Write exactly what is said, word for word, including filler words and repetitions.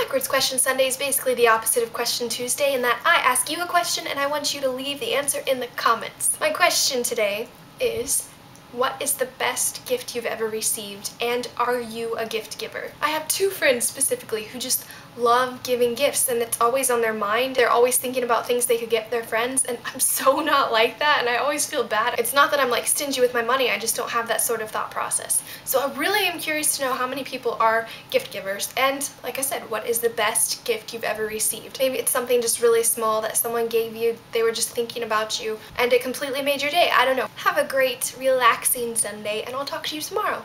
Backwards Question Sunday is basically the opposite of Question Tuesday in that I ask you a question and I want you to leave the answer in the comments. My question today is, what is the best gift you've ever received, and are you a gift giver? I have two friends specifically who just love giving gifts, and it's always on their mind. They're always thinking about things they could get their friends, and I'm so not like that, and I always feel bad. It's not that I'm like stingy with my money, I just don't have that sort of thought process. So I really am curious to know how many people are gift givers, and like I said, what is the best gift you've ever received? Maybe it's something just really small that someone gave you, they were just thinking about you, and it completely made your day. I don't know. Have a great, relaxing Sunday, and I'll talk to you tomorrow.